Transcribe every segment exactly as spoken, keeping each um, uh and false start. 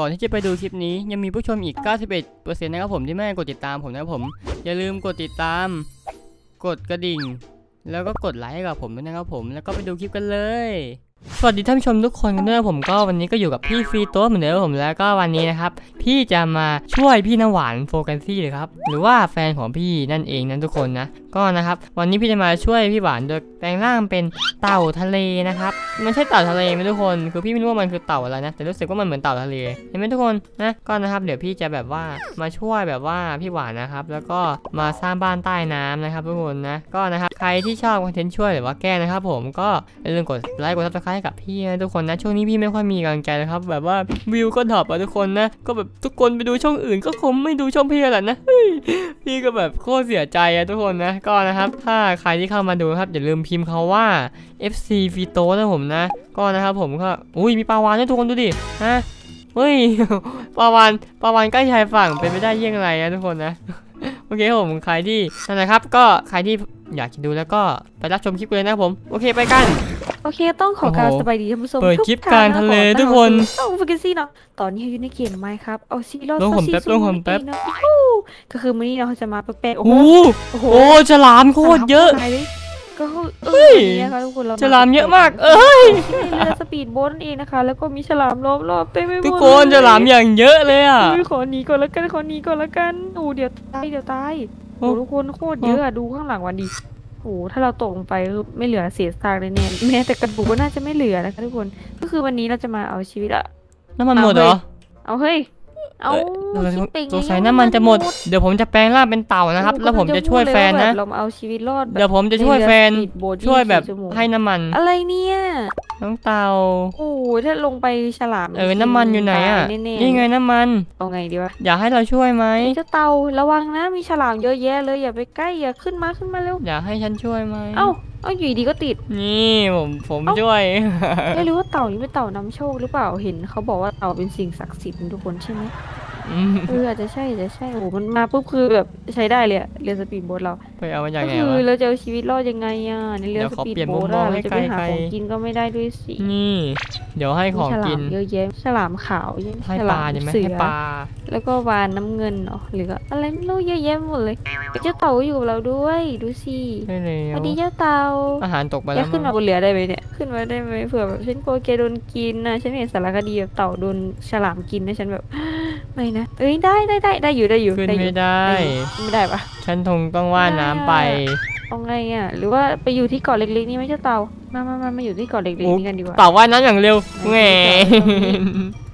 ก่อนที่จะไปดูคลิปนี้ยังมีผู้ชมอีก เก้าสิบเอ็ดเปอร์เซ็นต์ นะครับผมที่ไม่กดติดตามผมนะครับผมอย่าลืมกดติดตามกดกระดิ่งแล้วก็กดไลค์กับผมด้วยนะครับผมแล้วก็ไปดูคลิปกันเลยสวัสดีท่านผู้ชมทุกคนกันด้วยผมก็วันนี้ก็อยู่กับพี่ฟรีโต้เหมือนเดิมผมแล้วก็วันนี้นะครับพี่จะมาช่วยพี่น้ำหวานโฟกันซี่เลยครับหรือว่าแฟนของพี่นั่นเองนั้นทุกคนนะก็นะครับวันนี้พี่จะมาช่วยพี่หวานโดยแปลงร่างเป็นเต่าทะเลนะครับมันใช่เต่าทะเลไหมทุกคนคือพี่ไม่รู้ว่ามันคือเต่าอะไรนะแต่รู้สึกว่ามันเหมือนเต่าทะเลเห็นไหมทุกคนนะก็นะครับเดี๋ยวพี่จะแบบว่ามาช่วยแบบว่าพี่หวานนะครับแล้วก็มาสร้างบ้านใต้น้ำนะครับทุกคนนะก็นะครับใครที่ชอบคอนเทนต์ช่วยหรือว่าแก้นะครับผมก็อย่าลืมกดไลค์กดซับสไครต์กับพี่นะทุกคนนะช่วงนี้พี่ไม่ค่อยมีกำลังใจนะครับแบบว่าวิวก็ดรอปอะทุกคนนะก็แบบทุกคนไปดูช่องอื่นก็คงไม่ดูช่องพี่แล้วนะพี่ก็แบบโคตรเสียใจอะทุกคนนะก็นะครับถ้าใครที่เข้ามาดูครับอย่าลืมพิมพ์เขาว่า เอฟ ซี ฟรีโต้นะผมนะก็นะครับผมก็อุ้ยมีปลาวาฬด้วยทุกคนดูดิฮะเฮ้ยปลาวาฬปลาวาฬใกล้ชายฝั่งเป็นไปได้ยังไงนะทุกคนนะโอเคผมใครที่นั่นนะครับก็ใครที่อยากดูแล้วก็ไปรับชมคลิปเลยนะผมโอเคไปกันโอเคต้องขอการสบายดีท่านผู้ชมเปิดคลิปการทะเลทุกคนต้องโฟกัสซี่เนาะตอนนี้อยู่ในเกมไหมครับเอาซีโร่ต้องผมแป๊บต้องผมแป๊บก็คือวันนี้เราจะมาแปลกๆโอ้โหฉลามโคตรเยอะก็เฮ้ยฉลามเยอะมากเอ้ยเรือสปีดโบ๊ทนั่นเองนะคะแล้วก็มีฉลามล้อมรอบเต็มไปหมดทุกคนฉลามอย่างเยอะเลยอ่ะขอหนีก่อนละกันขอหนีก่อนละกันโอ้เดี๋ยวตายเดี๋ยวตายโอ้ทุกคนโคตรเยอะดูข้างหลังวันดีโอ้ถ้าเราตกลงไปไม่เหลือเสียสตางค์เลยเนี่ยแม้แต่กระปุกก็น่าจะไม่เหลือนะคะทุกคนก็คือวันนี้เราจะมาเอาชีวิตอะน้ำมันหมดเหรอเอาเฮ้ยเอาสงสัยน้ำมันจะหมดเดี๋ยวผมจะแปลงร่างเป็นเต่านะครับแล้วผมจะช่วยแฟนนะเดี๋ยวผมจะช่วยแฟนช่วยแบบให้น้ำมันอะไรเนี่ยน้องเต่าโอ้ถ้าลงไปฉลามเออน้ำมันอยู่ไหนอ่ะนี่ไงน้ำมันเอาไงดีวะอยากให้เราช่วยไหมเจ้าเต่าระวังนะมีฉลามเยอะแยะเลยอย่าไปใกล้อย่าขึ้นมาขึ้นมาเร็วอยากให้ฉันช่วยไหมเอ้าเอาอยู่ดีก็ติดนี่ผมผมช่วยไม่รู้ว่าเต่านี้เป็นเต่านำโชคหรือเปล่าเห็นเขาบอกว่าเต่าเป็นสิ่งศักดิ์สิทธิ์ทุกคนใช่ไหมเอออาจจะใช่จะใช่โอ้มันมาปุ๊บคือแบบใช้ได้เลยเรือสปีดโบ๊ทเราไปเอามาอย่างไงวะคือเราจะเอาชีวิตรอดยังไงอ่ะในเรือสปีดโบ๊ทเราจะไปหาของกินก็ไม่ได้ด้วยสินี่เดี๋ยวให้ของกินเยอะแยะฉลามขาวให้ปลาใช่ไหมให้ปลาแล้วก็วานน้ำเงินเนาะหรือก็อะไรไม่รู้เยอะแยะหมดเลยเจ้าเต่าอยู่เราด้วยดูสิสวัสดีเจ้าเต่าอาหารตกไปแล้วขึ้นมาบนเรือได้ไหมเนี่ยขึ้นมาได้ไหมเผื่อแบบฉันกลัวแกโดนกินนะฉันเห็นสารคดีแบบเต่าโดนฉลามกินนะฉันแบบไม่นะเอ้ยได้ได้ได้ได้อยู่ได้อยู่ขึ้นไม่ได้ไม่ได้ปะฉันทงต้องว่าน้ำไปเอาไงอ่ะหรือว่าไปอยู่ที่เกาะเล็กๆนี่ไม่ใช่เต่ามามามามาอยู่ที่เกาะเล็กๆนี่กันดีกว่าเต่าว่านั้นอย่างเร็วแหม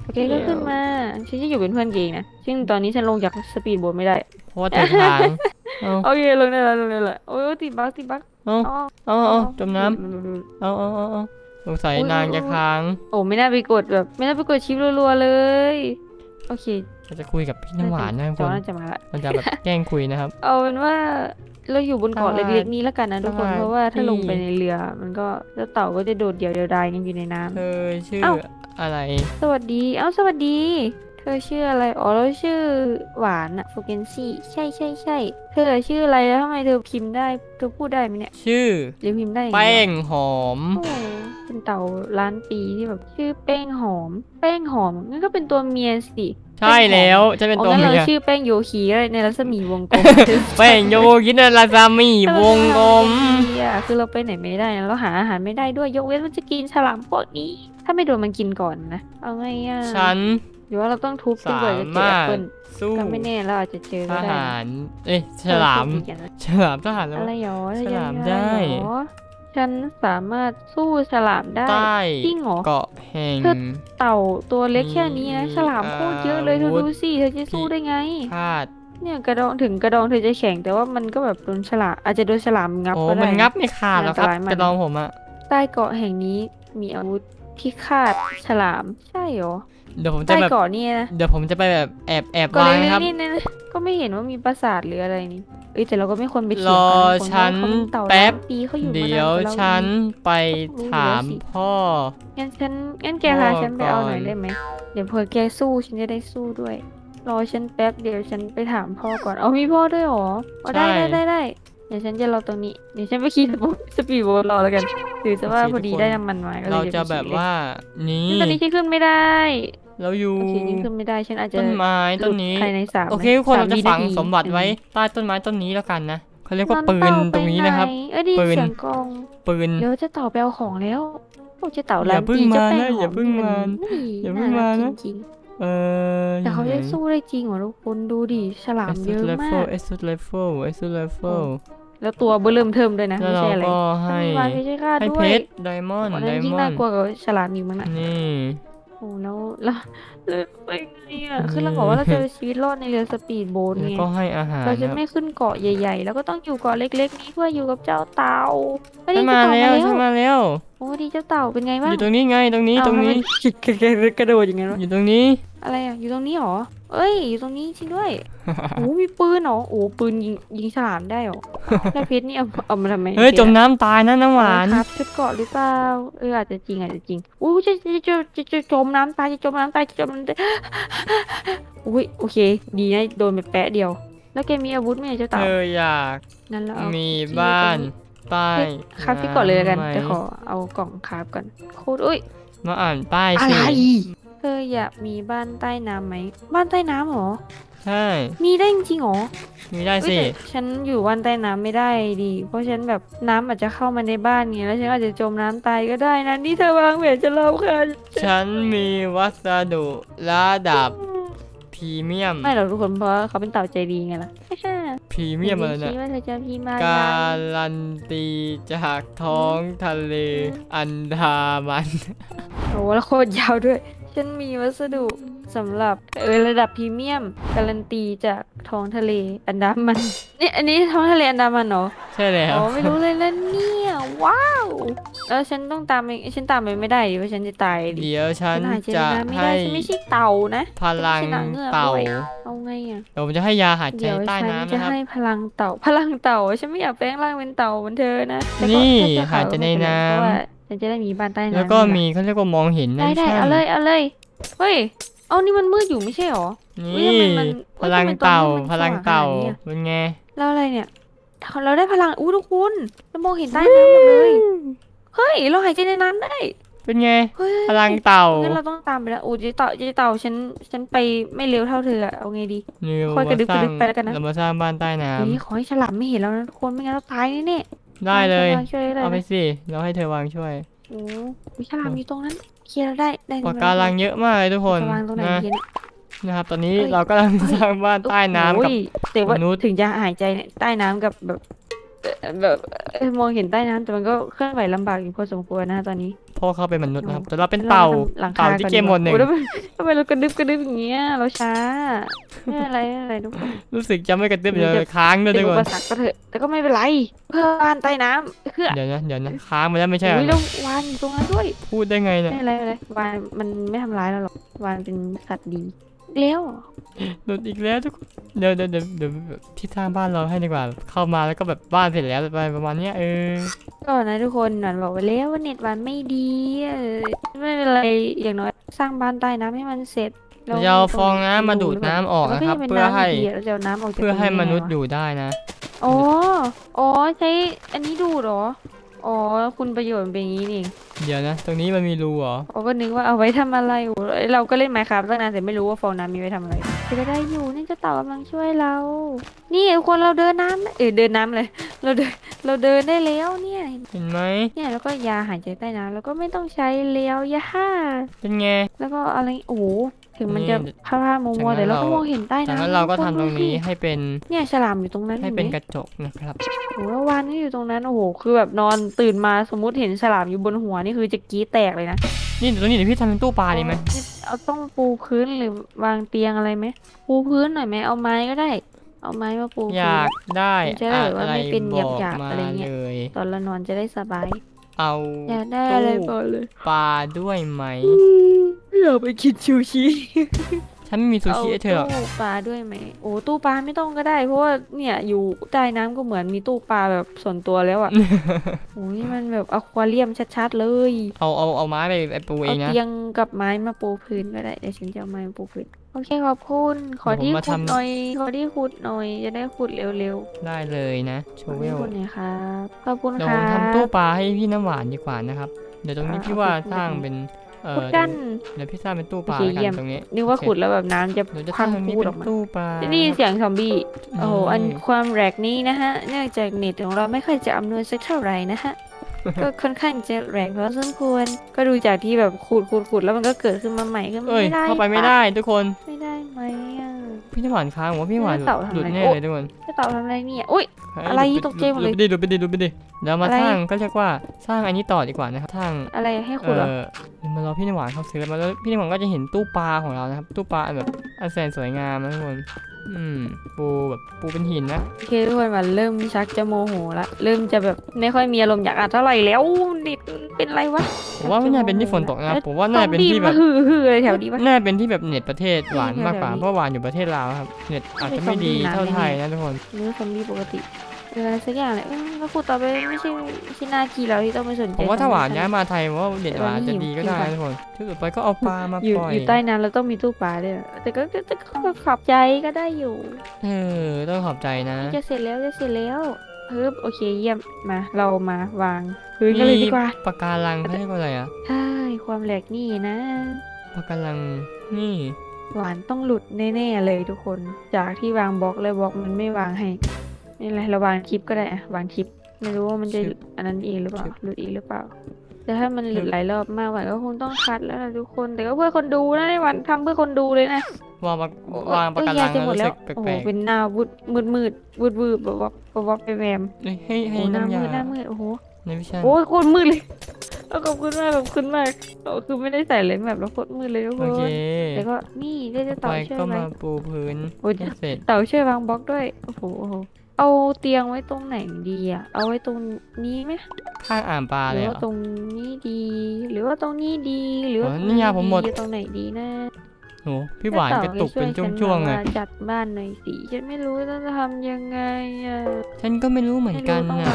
โอเคก็ขึ้นมาฉันจะอยู่เป็นเพื่อนเองนะซึ่งตอนนี้ฉันลงจากสปีดโบ๊ทไม่ได้เพราะว่าติดทางโอเคลงได้แล้วลงได้แล้วโอ้ยติดบั๊กติดบั๊กอ๋ออ๋อจมน้ำอ๋ออ๋อสงสัยนางจะค้างโอ้ไม่น่าไปกดแบบไม่น่าไปกดชิปรัวๆเลยโอเคเราจะคุยกับพี่น้ำหวานนะทุกคนเราจะแบบแกล้งคุยนะครับเอาเป็นว่าเราอยู่บนเกาะเล็กๆนี้แล้วกันนะทุกคนเพราะว่าถ้าลงไปในเรือมันก็เจ้าเต่าก็จะโดดเดี่ยวเดียวดายกันอยู่ในน้ำเธอชื่ออะไรสวัสดีเอ้าสวัสดีเธอชื่ออะไรอ๋อเราชื่อหวานอะโฟกันซี่ใช่ใช่ใช่เธอชื่ออะไรแล้วทำไมเธอพิมพ์ได้เธอพูดได้ไหมเนี่ยชื่อหรือพิมพ์ได้แป้งหอมเป็นเต่าล้านปีที่แบบชื่อแป้งหอมแป้งหอมนั่นก็เป็นตัวเมียสิใช่แล้วจะเป็นตัวเมียเราชื่อแป้งโยคีในรัศมีวงกลมแป้งโยคีในรัศมีวงกลมคือเราไปไหนไม่ได้เราหาอาหารไม่ได้ด้วยยกเว้นมันจะกินฉลามพวกนี้ถ้าไม่โดนมันกินก่อนนะเอาไงอ่ะฉันหรือว่าเราต้องทุบตีเบิร์ดจะเจอแอปเปิ้ลก็ไม่แน่เราอาจจะเจอทหารเอ้ยฉลามฉลามทหารอะไรหรอฉลามได้ฉันสามารถสู้ฉลามได้จริงเหรอเกาะแห่งเต่าตัวเล็กแค่นี้นะฉลามโคตรเยอะเลยเธอดูสิเธอจะสู้ได้ไงเนี่ยกระดองถึงกระดองเธอจะแข็งแต่ว่ามันก็แบบโดนฉลามอาจจะโดนฉลามงับก็ได้มันงับไม่ขาดหรอกครับกระดองผมอะใต้เกาะแห่งนี้มีอาวุธที่ฆ่าฉลามใช่เหรอเดี๋ยวผมจะแบบเดี๋ยวผมจะไปแบบแอบแอบวางครับก็ไม่เห็นว่ามีปราสาทหรืออะไรนี่เอ้ยแต่เราก็ไม่ควรไปเถียงกันคนนั้นเขาเป็นเต่าล้านปีเขาอยู่มาเดี๋ยวฉันไปถามพ่องั้นฉันงั้นแกพาฉันไปเอาหน่อยได้ไหมเดี๋ยวเพื่อแกสู้ฉันจะได้สู้ด้วยรอฉันแป๊บเดี๋ยวฉันไปถามพ่อก่อนเอามีพ่อด้วยหรออ๋อได้ได้ได้ได้เดี๋ยวฉันจะรอตรงนี้เดี๋ยวฉันไปขี่สปีดโบ๊ทรอแล้วกันถือจะว่าพอดีได้น้ำมันไว้เราจะแบบว่านี่ตอนนี้ฉันขึ้นไม่ได้ เราอยู่ขึ้นไม่ได้ฉันอาจจะต้นไม้ต้นนี้โอเคทุกคนเราจะฝังสมบัติไว้ใต้ต้นไม้ต้นนี้แล้วกันนะเขาเรียกว่าปืนตรงนี้นะครับปืนปืนเดี๋ยวจะต่อแปลของแล้วพวกจะเต่าลันตีจะแปลงอย่าพึ่งมาอย่าพึ่งมานะแต่เขาจะสู้ได้จริงเหรอทุกคนดูดิฉลามเยอะมากเอสซูเลฟเฟิลเอสซูเลฟเฟิลแล้วตัวเบิ่มเทิมด้วยนะไม่ใช่อะไรให้ให้เพชรไดมอนด์ไดมอนด์ยิ่งน่ากลัวกว่าฉลามอีกมันอ่ะนี่โอ้แล้วแล้วไปไงอ่ะคือเราบอกว่าเราจะชีวิตรอดในเรือสปีดโบ๊ทไงก็ให้อาหารเราจะไม่ขึ้นเกาะใหญ่ๆแล้วก็ต้องอยู่เกาะเล็กๆนี้เพื่ออยู่กับเจ้าเต่าได้มาแล้วได้มาแล้วโอ้ดีเจ้าเต่าเป็นไงบ้างอยู่ตรงนี้ไงตรงนี้ตรงนี้กระโดดยังไงวะอยู่ตรงนี้อะไรอ่ะอยู่ตรงนี้หรอเอ้ยอยู่ตรงนี้จริงด้วยโอ้มีปืนหรอโอ้ปืนยิงยิงฉลามได้หรอได้เพชรนี่เอาเอามาทำไมเฮ้ยจมน้ำตายนะน้ำหวานครับชุดเกาะหรือเปล่าเอออาจจะจริงอาจจะจริงอู้จะจะจะจะจมน้ำตายจะจมน้ำตายจะจมน้ำตายอุ้ยโอเคดีนะโดนไปแปะเดียวแล้วแกมีอาวุธไหมเจ้าเต่าเอออยากนั่นแล้วมีบ้านป้ายคราฟที่เกาะเลยกันจะขอเอากล่องคราฟก่อนโคตรอุ้ยมาอ่านป้ายสิเธออยากมีบ้านใต้น้ำไหมบ้านใต้น้ำหรอใช่มีได้จริงหรอมีได้สิฉันอยู่บ้านใต้น้ำไม่ได้ดีเพราะฉันแบบน้ำอาจจะเข้ามาในบ้านไงแล้วฉันอาจจะจมน้ำตายก็ได้นะนี่เธอวางแผนจะรอบค่ะฉันมีวัสดุระดับพรีเมียมไม่หรอกทุกคนเพราะเขาเป็นเต่าใจดีไงล่ะพรีเมียมเลยนะการันตีจากท้องทะเลอันดามันโอ้โหแล้วโคตรยาวด้วยฉันมีวัสดุสำหรับเออระดับพรีเมียมการันตีจากท้องทะเลอันดามันนี่อันนี้ท้องทะเลอันดามันเหรอใช่แล้วอ๋อไม่รู้เลยแล้วเนี่ยว้าวแล้วฉันต้องตามไปฉันตามไปไม่ได้ดิเพราะฉันจะตายเดี๋ยวฉันจะให้ไม่ใช่เต่านะพลังเต่าเอาไงอ่ะเดี๋ยวผมจะให้ยาหายใจใต้น้ำนะครับเดี๋ยวฉันจะให้พลังเต่าพลังเต่าฉันไม่อยากแปลงร่างเป็นเต่าเหมือนเธอนะนี่หายใจในน้ำฉันจะได้มีบ้านใต้น้ำแล้วก็มีเขาเรียกว่ามองเห็นนะได้ๆเอาเลยเอาเลยเฮ้ยเอานี่มันมืดอยู่ไม่ใช่หรอนี่พลังเต่าพลังเต่าเป็นไงเราอะไรเนี่ยเราได้พลังอู้ทุกคนเรามองเห็นใต้น้ำหมดเลยเฮ้ยเราหายใจในน้ำได้เป็นไงพลังเต่างั้นเราต้องตามไปแล้วอู้จะเต่าจะเต่าฉันฉันไปไม่เร็วเท่าเธอเอาไงดีค่อยกระดึบกระดึบไปแล้วกันนะเรามาสร้างบ้านใต้น้ำนี่ขอให้ฉลามไม่เห็นเรานะทุกคนไม่งั้นเราตายแน่ได้เลยเอาไปสิเราให้เธอวางช่วยโอ้วิชาลามอยู่ตรงนั้นเคลียร์ได้ได้ปะการังเยอะมากเลยทุกคนนะนะครับตอนนี้เรากำลังสร้างบ้านใต้น้ำกับมนุษย์ถึงจะหายใจใต้น้ำกับแบบแบบมองเห็นใต้น้ำแต่มันก็เคลื่อนไหวลำบากอยู่พอสมควรนะตอนนี้พ่อเข้าเป็นมนุษย์นะครับแต่เราเป็นเต่าเต่าที่เกมหมดหนึ่งทำไมเรากระดึบกระดึบอย่างเงี้ยเราช้าอะไรอะไรทุกคนรู้สึกจะไม่กระดึบเลยค้างด้วยทุกคนแต่ก็ไม่เป็นไรเพื่อบ้านใต้น้ำเพื่อเดี๋ยวนะเดี๋ยวนะค้างมาแล้วไม่ใช่หรอแล้ววานอยู่ตรงนั้นด้วยพูดได้ไงเนี่ยไม่อะไรเลยวานมันไม่ทำร้ายเราหรอกวานเป็นสัตว์ดีแล้วหลุดอีกแล้วทุกคนเดี๋ยวเดี๋ยวเดี๋ยวที่สร้างบ้านเราให้ดีกว่าเข้ามาแล้วก็แบบบ้านเสร็จแล้วไปประมาณเนี้ยเออก่อนนะทุกคนหวานบอกไปแล้วว่าเน็ตหวานไม่ดีไม่เป็นไรอย่างน้อยสร้างบ้านใต้น้ำให้มันเสร็จเราฟองน้ำมาดูดน้ำออกนะครับเพื่อให้เพื่อให้มนุษย์อยู่ได้นะอ๋ออ๋อใช้อันนี้ดูหรออ๋อคุณประโยชน์เป็นอย่างนี้นี่เดี๋ยวนะตรงนี้มันมีรูเหรออ๋อก็นึกว่าเอาไว้ทำอะไรเราก็เล่นminecraftตั้งนานแต่ไม่รู้ว่าฟองน้ำมีไว้ทำอะไรแต่ก็ได้อยู่นี่จะเต่ากำลังช่วยเรานี่คนเราเดินน้ำเออเดินน้ำเลยเราเดินเราเดินได้แล้วเนี่ยเห็นไหมเนี่ยแล้วก็ยาหายใจใต้น้ำแล้วก็ไม่ต้องใช้เลี้ยวยาฮ่าเป็นไงแล้วก็อะไรโอ้ถึงมันจะผ้าผ้ามัวมัวแต่เราก็มองเห็นใต้น้ำจากนั้นเราก็ทำตรงนี้ให้เป็นเนี่ยฉลามอยู่ตรงนั้นให้เป็นกระจกนะครับโอ้วานนี่อยู่ตรงนั้นโอ้โหคือแบบนอนตื่นมาสมมติเห็นฉลามอยู่บนหัวนี่คือจะกี้แตกเลยนะนี่ตรงนี้เดี๋ยวพี่ทำเป็นตู้ปลาดีไหมเอาต้องปูพื้นหรือวางเตียงอะไรไหมปูพื้นหน่อยไหมเอาไม้ก็ได้เอาไม้มาปูอยากได้อะไรบอกมาเลยตอนเรานอนจะได้สบายเอาอยากได้อะไรบอกเลยปลาด้วยไหมอยากไปกินซูชิฉันไม่มีซูชิเธอตู้ปลาด้วยไหมโอ้ตู้ปลาไม่ต้องก็ได้เพราะว่าเนี่ยอยู่ใต้น้ำก็เหมือนมีตู้ปลาแบบส่วนตัวแล้วอ่ะโอ้ยมันแบบอควาเรียมชัดๆเลยเอาเอาเอาไม้ไปปูเองนะเอาเตียงกับไม้มาปูพื้นก็ได้เดี๋ยวฉันจะเอาไม้มาปูพื้นโอเคขอบคุณขอที่ขุดหน่อยขอที่ขุดหน่อยจะได้ขุดเร็วๆได้เลยนะโชว์เวลขุดหน่อยครับขอบคุณค่ะเดี๋ยวทำตู้ปลาให้พี่น้ำหวานดีกว่านะครับเดี๋ยวตรงนี้พี่ว่าสร้างเป็น ขุดกันเดี๋ยวพี่สร้างเป็นตู้ปลากันตรงนี้นึกว่าขุดแล้วแบบน้ำจะพังพูดออกมาจะได้ยินเสียงซอมบี้โอ้โหอันความแหลกนี้นะฮะเนื่องจากเน็ตของเราไม่ค่อยจะอำนวยสักเท่าไหร่นะฮะก็ค่อนข้างจะแรงพอสมควรก็ดูจากที่แบบขูดขูดขูดแล้วมันก็เกิดขึ้นมาใหม่ขึ้นมาไม่ได้เข้าไปไม่ได้ทุกคนไม่ได้ไหมพี่จะผ่านค้างว่าพี่ผ่านหลุดแน่เลยทุกคนจะตอบทำอะไรเนี่ยอุ้ยอะไรตกใจหมดเลยดูไปดิดูไปดิดูไปดิแล้วมาสร้างก็เรียกว่าสร้างอันนี้ต่อดีกว่านะครับสร้างอะไรให้คุณมารอพี่น้ำหวานเขาซื้อมาแล้วพี่น้ำหวานก็จะเห็นตู้ปลาของเรานะครับตู้ปลาแบบอันแสนสวยงามนะทุกคนอืมปูแบบปูเป็นหินนะโอเคทุกคนมาเริ่มชักจะโมโหละเริ่มจะแบบไม่ค่อยมีอารมณ์อยากอัดเท่าไหร่แล้วดิเป็นไรวะผมว่าไม่น่าเป็นที่ฝนตกนะผมว่าน่าเป็นที่แบบแถวนี้น่าเป็นที่แบบเน็ตประเทศหวานมากกว่าเพราะหวานอยู่ประเทศลาวครับเน็ตอาจจะไม่ดีเท่าไทยนะทุกคนเนื้อซอมบี้ปกติอะไรสักอย่างเลยก็พูดต่อไปไม่ใช่ไม่ใช่นาทีเราที่ต้องไปสนใจผมว่าถ้าหวานย้ายมาไทยว่าเด็ดหวานจะดีก็ได้ทุกคนที่สุดไปก็เอาปลามาปล่อยอยู่ใต้น้ำเราต้องมีตู้ปลาด้วยแต่ก็ก็ขอบใจก็ได้อยู่เออต้องขอบใจนะจะเสร็จแล้วจะเสร็จแล้วเฮ้ยโอเคเยี่ยมมาเรามาวางพื้นกันเลยดีกว่าปะการังให้ก็อะไรอ่ะใช่ความแหลกนี่นะปะการังนี่หวานต้องหลุดแน่ๆเลยทุกคนจากที่วางบล็อกเลยบล็อกมันไม่วางให้นี่แหละเราวางคลิปก็ได้อะวางคลิปไม่รู้ว่ามันจะอันนั้นเองหรือเปล่าหลุดอีกหรือเปล่าแต่ถ้ามันหลุดหลายรอบมากหวานก็คงต้องคัดแล้วนะทุกคนแต่ก็เพื่อคนดูนะหวานทำเพื่อคนดูเลยนะวางวางประกันรังแล้วรู้สึกแปลกๆโอ้โหเป็นหน้ามืดมืดมืดมืดมืดแบบว่าแบบว่าไปแวมให้ให้หน้ามืดหน้ามืดโอ้โหโอ้ยโคตรมืดเลยขอบคุณมากขอบคุณมากคือไม่ได้ใส่เลนส์แบบแล้วโคตรมืดเลยทุกคนแต่ก็นี่ได้จะเต่าช่วยไหมปูพื้นเต่าช่วยวางบล็อกด้วยโอ้โหเอาเตียงไว้ตรงไหนดีอ่ะเอาไว้ตรงนี้ไหมข้างอ่างปลาเลยหรือว่าตรงนี้ดีหรือว่าตรงนี้ดีหรือว่านี่ยาผมหมดตรงไหนดีนะโหพี่หวานกระตุกเป็นช่วงๆไงจัดบ้านหน่อยสิฉันไม่รู้ต้องทำยังไงอ่ะฉันก็ไม่รู้เหมือนกันนะ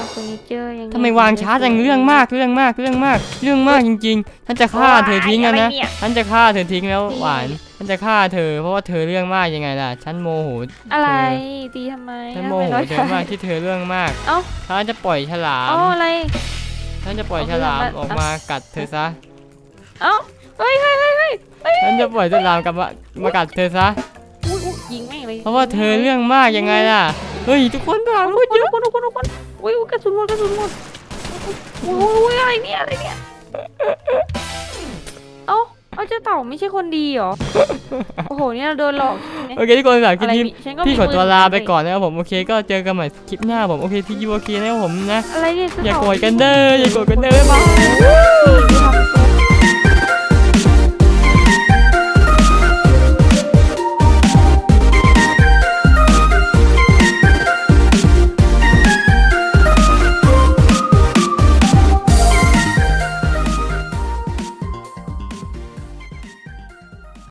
ทำไมวางช้าจังเรื่องมากเรื่องมากเรื่องมากเรื่องมากจริงๆฉันจะฆ่าเธอทิ้งแล้วนะฉันจะฆ่าเธอทิ้งแล้วหวานฉันจะฆ่าเธอเพราะว่าเธอเรื่องมากยังไงล่ะฉันโมโหอะไรตีทำไมฉันโมโหเธอมากที่เธอเรื่องมากเอ้าฉันจะปล่อยฉลามเอ้าอะไรฉันจะปล่อยฉลามออกมากัดเธอซะเอ้าเฮ้ยเฮ้ยเฮ้ยเฮ้ยฉันจะปล่อยฉลามกลับมากัดเธอซะยิงไม่เลยเพราะว่าเธอเรื่องมากยังไงล่ะเฮ้ยทุกคนฉลามหมดเยอะทุกคนทุกคนทุกคนโอ้ยกระสุนหมดกระสุนหมดโอ้ยอะไรเนี่ยอะไรเนี่ยเอ้าเขาจะเต่าไม่ใช่คนดีหรอโอ้โหเนี่ยเราโดนหลอกโอเคทุกคนสำหรับคลิปนี้พี่ขอตัวลาไปก่อนนะครับผมโอเคก็เจอกันใหม่คลิปหน้าผมโอเคพี่ยูโอเคนะครับผมนะอย่าโกรธกันเด้ออย่าโกรธกันเด้อบ๊ายบาย